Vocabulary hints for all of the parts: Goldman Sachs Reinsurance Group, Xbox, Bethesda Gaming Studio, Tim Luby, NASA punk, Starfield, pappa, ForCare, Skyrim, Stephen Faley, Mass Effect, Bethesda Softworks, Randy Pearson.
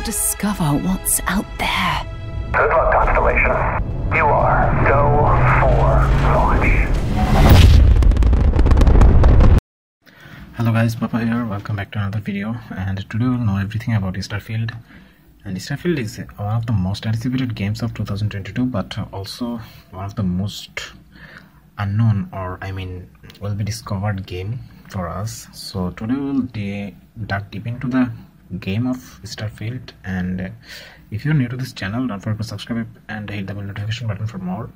to discover what's out there. Good luck, Constellation. You are go for launch. Hello guys, Papa here. Welcome back to another video. And today we'll know everything about Starfield. And Starfield is one of the most anticipated games of 2022, but also one of the most unknown, or I mean will be discovered game for us. So today we'll dive deep into the game of Starfield, and if you're new to this channel, don't forget to subscribe and hit the bell notification button for more.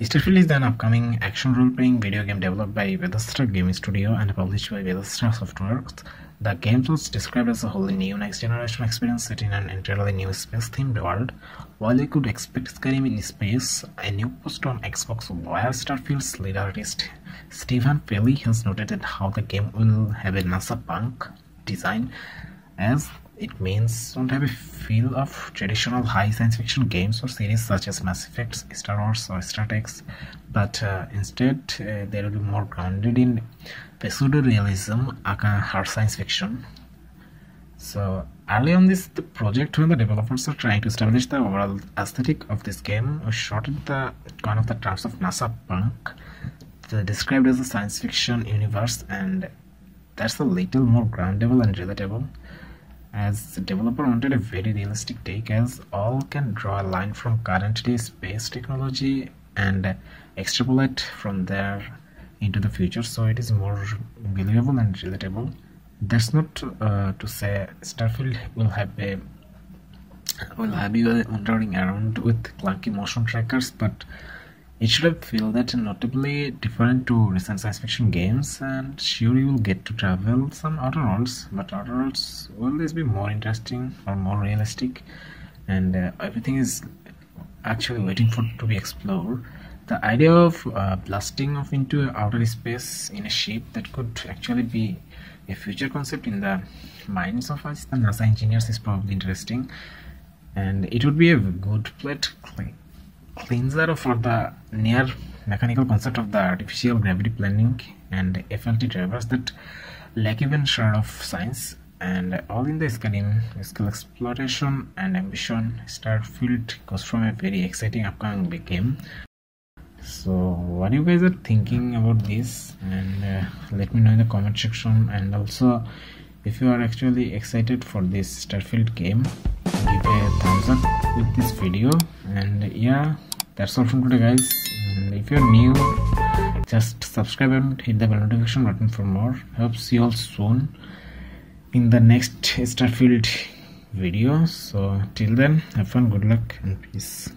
Starfield is an upcoming action role-playing video game developed by Bethesda Gaming Studio and published by Bethesda Softworks. The game was described as a wholly new next-generation experience set in an entirely new space-themed world. While you could expect Skyrim in space, a new post on Xbox via Starfield's lead artist Stephen Faley has noted how the game will have a NASA punk design, as it means don't have a feel of traditional high science fiction games or series such as Mass Effect, Star Wars or Star Trek, but instead they will be more grounded in pseudo-realism aka hard science fiction. So early on this the project, when the developers are trying to establish the overall aesthetic of this game, we shortened the one of the terms of NASA punk, described as a science fiction universe, and that's a little more groundable and relatable, as the developer wanted a very realistic take, as all can draw a line from current day space technology and extrapolate from there into the future, so it is more believable and relatable. That's not to say Starfield will have you wandering around with clunky motion trackers, but it should have feel that notably different to recent science fiction games. And sure, you will get to travel some outer worlds, but outer worlds will this be more interesting or more realistic, and everything is actually waiting for to be explored. The idea of blasting off into outer space in a ship, that could actually be a future concept in the minds of us the NASA engineers, is probably interesting, and it would be a good cleanser for the near mechanical concept of the artificial gravity planning and FLT drivers that lack even shred of science, and all in the skill exploration and ambition. Starfield goes from a very exciting upcoming big game. So what you guys are thinking about this, and let me know in the comment section. And also if you are actually excited for this Starfield game, give a thumbs up with this video. And yeah, that's all from today guys, and if you're new, just subscribe and hit the bell notification button for more. Hope see you all soon in the next Starfield video. So till then, have fun, good luck and peace.